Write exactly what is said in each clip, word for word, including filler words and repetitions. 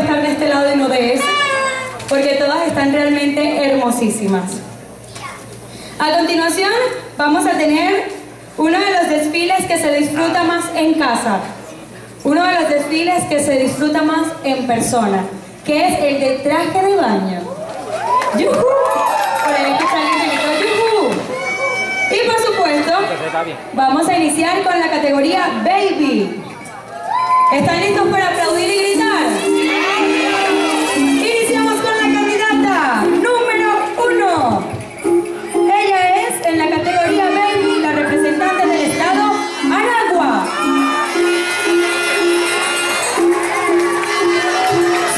a estar de este lado y no de ese, porque todas están realmente hermosísimas. A continuación vamos a tener uno de los desfiles que se disfruta más en casa, uno de los desfiles que se disfruta más en persona, que es el de traje de baño. ¡Yujú! Por ahí que salen de Nicole, ¡yujú! Y por supuesto, vamos a iniciar con la categoría Baby. ¿Están listos para aplaudir y gritar? Iniciamos con la candidata número uno. Ella es, en la categoría Baby, la representante del estado Aragua.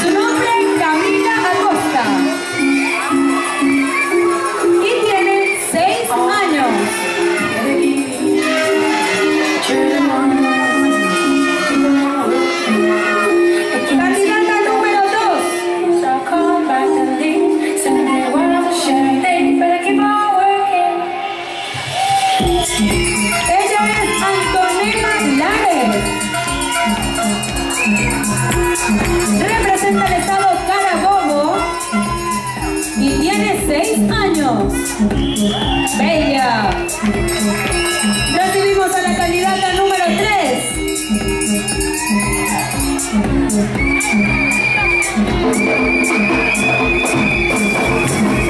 Su nombre es Camila Acosta. Y tiene seis años. Representa el estado Carabobo y tiene seis años. ¡Bella! Recibimos a la candidata número tres.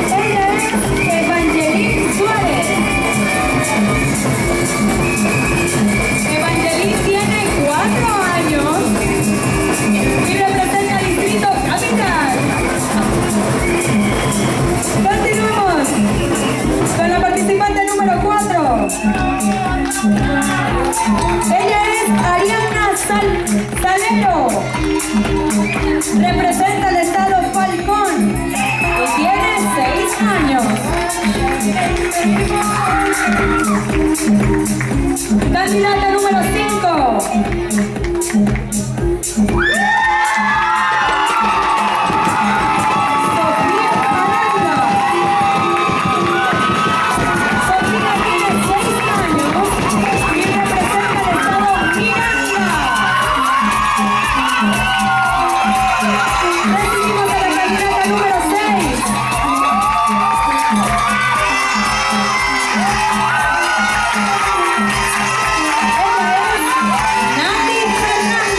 Ella es Evangelín Suárez. Evangelín tiene cuatro años y representa al distrito Capital. Continuamos con la participante número cuatro. Ella es Ariana Sal Salero. Representa el estado Falcón y tiene seis años. Candidata número cinco. Nati Fernández.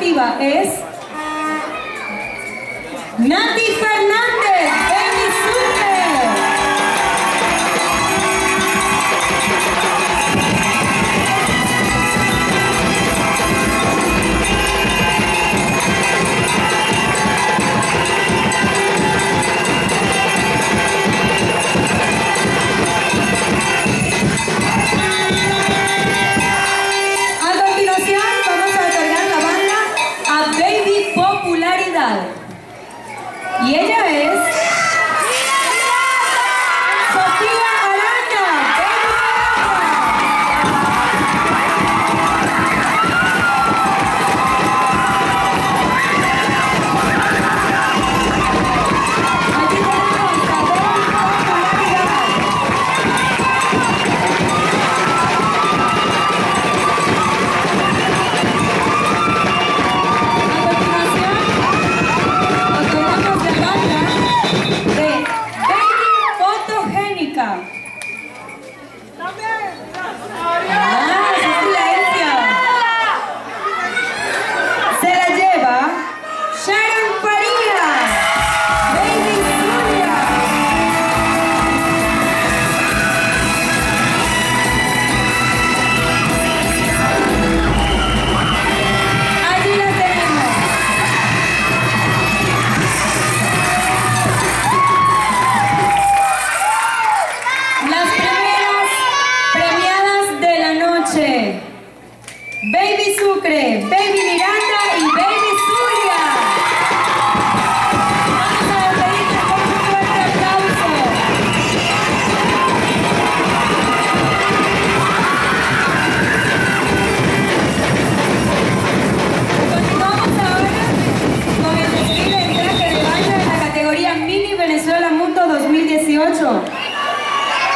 activa es Nati Fernández. Y ella es...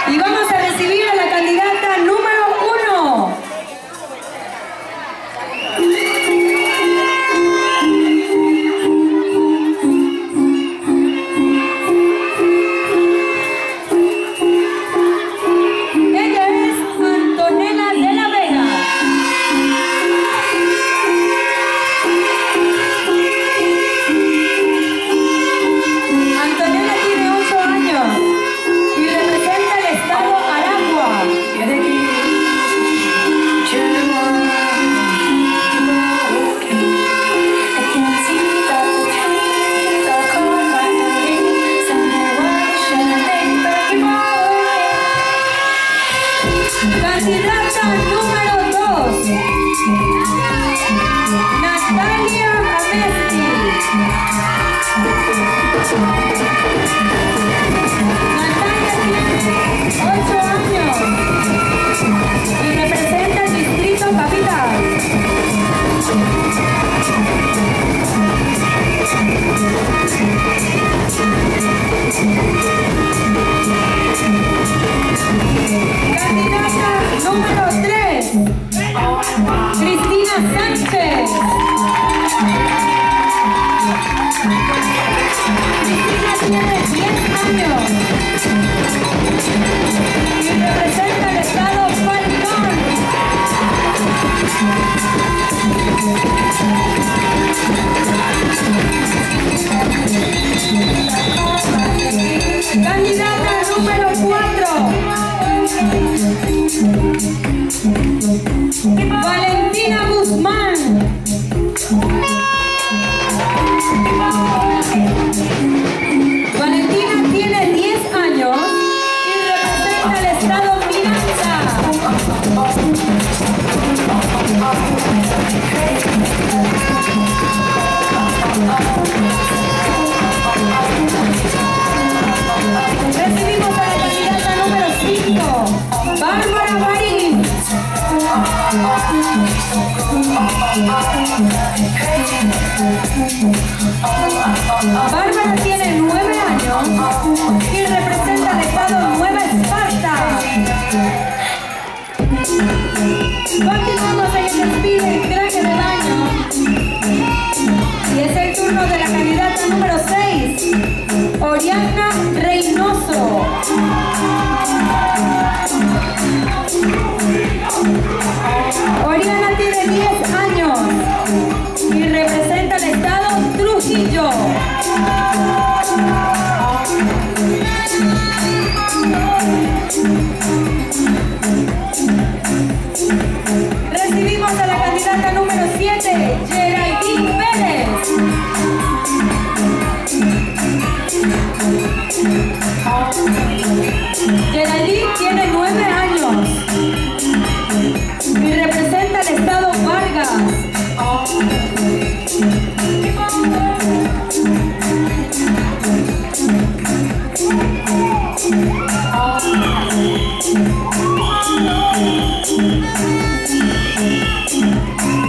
Y vamos a recibir a la candidata número uno. Ella es Antonella de la Vega. Antonella tiene ocho años y representa el estado Aragua. Candidata número dos, Natalia Amesti. Natalia tiene ocho años y representa el distrito capital. Candidata número tres, Cristina Sánchez. Cristina tiene diez años y representa el estado Falcón. Candidata número cuatro, Valentina Guzmán. Valentina tiene diez años y representa el estado Miranda. Recibimos a la candidata número cinco, Bárbara. Bárbara tiene nueve años y representa al estado Nueva Esparta. Continuamos, se despide el traje de baño. Y es el turno de la candidata número seis, Oriana. Oriana tiene diez años y Eso. Recibimos a la candidata número siete, Geraldine Pérez. Geraldine tiene nueve años y representa al estado Vargas.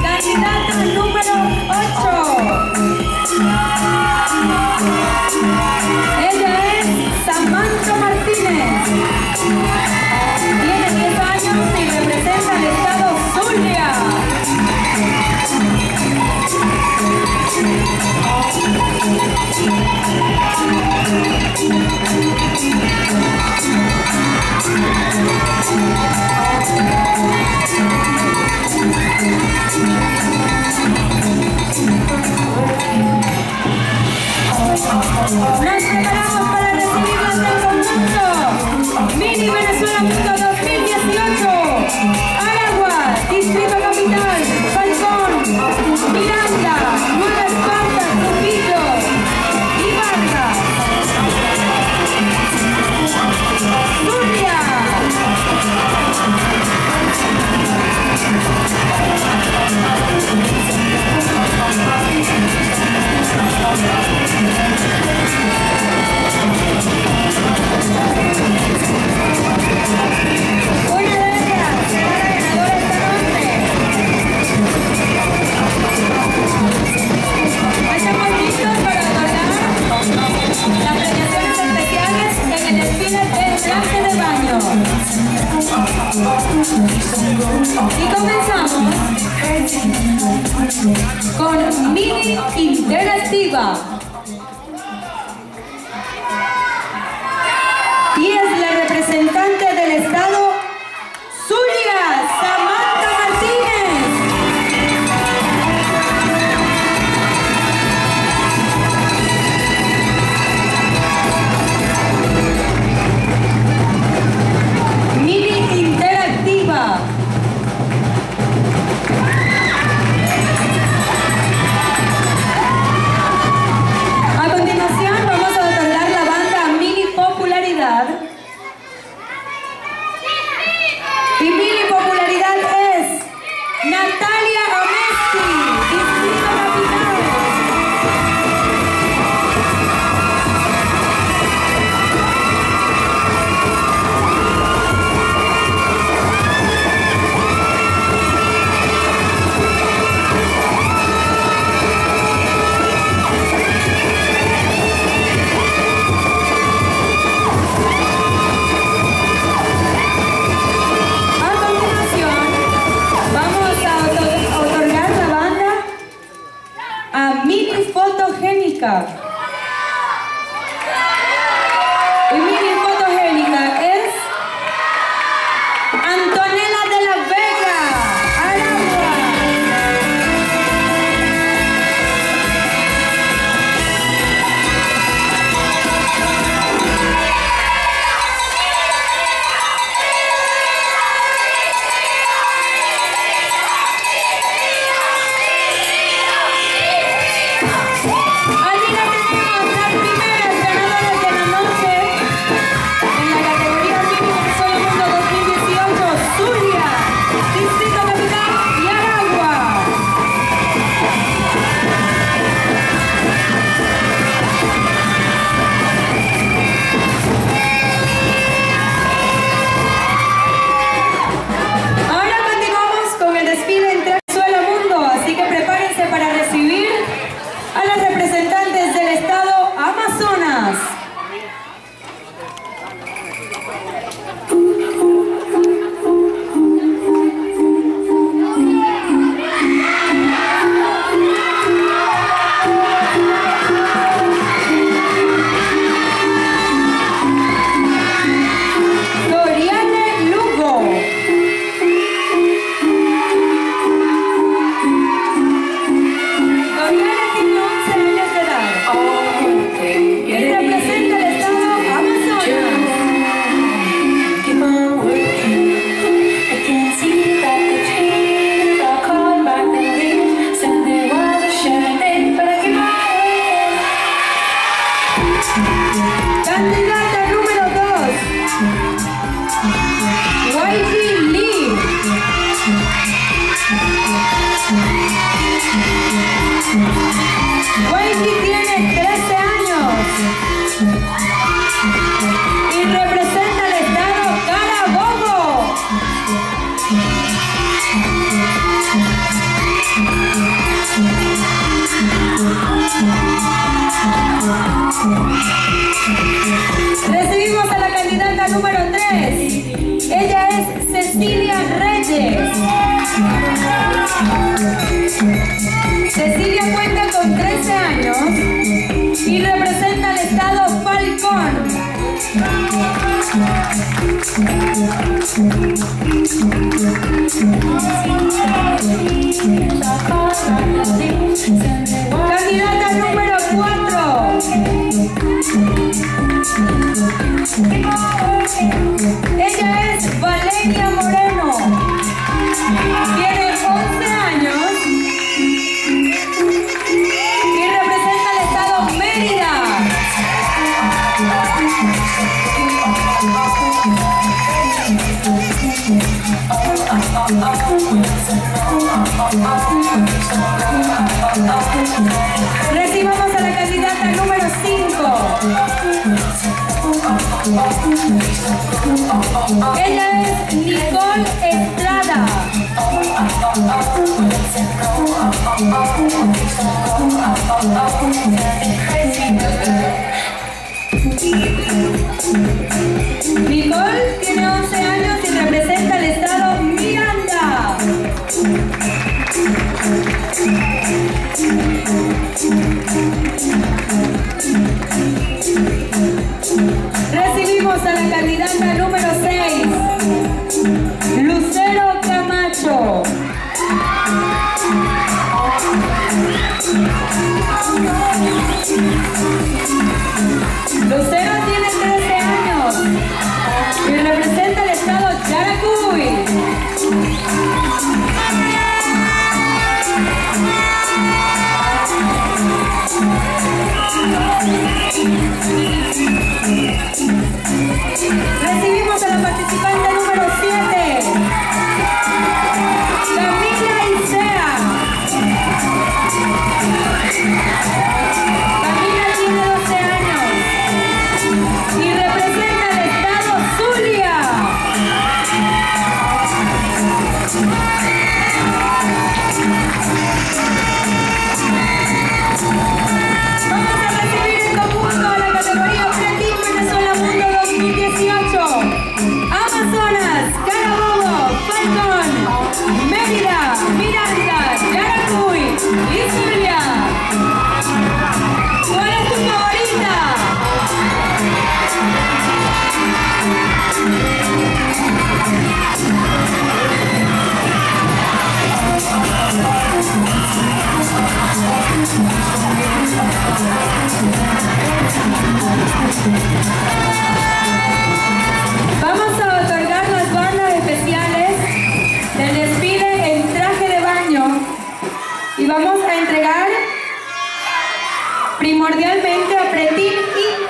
Candidata número ocho. Ella es Samantha Martínez. Tiene diez años y representa el estado Zulia. Nos preparamos para recibir nuestro concurso Mini Venezuela Mundo dos mil dieciocho. Aragua, Distrito Capital, Falcón, Miranda, Nueva Esparta, Trujillo y Vargas. Y comenzamos con Mini Interactiva. Y es la representante del estado Zulia, Samantha Martínez. Mini Interactiva. Y mini fotogénica es Antonella. ¡Adiós! Candidata número cuatro. Ella es Valeria Moreno. Tiene once años y representa el estado Mérida. Recibamos a la candidata número cinco. Ella es Nicole Estrada. Nicole tiene once años y representa el estado Miranda. Recibimos a la candidata número seis, Lucero Camacho. Lucero tiene trece años y representa el estado Yaracuy. Recibimos a la participante número siete, Camila Isea. Camila tiene doce años y representa el estado Zulia. Vamos a recibir en conjunto a la categoría Objetivo Venezuela Mundo dos mil dieciocho. Amazonas, Carabobo, Falcón, Mérida, Miranda, Yaracuy y Zulia. ¿Cuál es tu favorita? Vamos a otorgar las borlas especiales del desfile en traje de baño y vamos a entregar primordialmente a Pretín y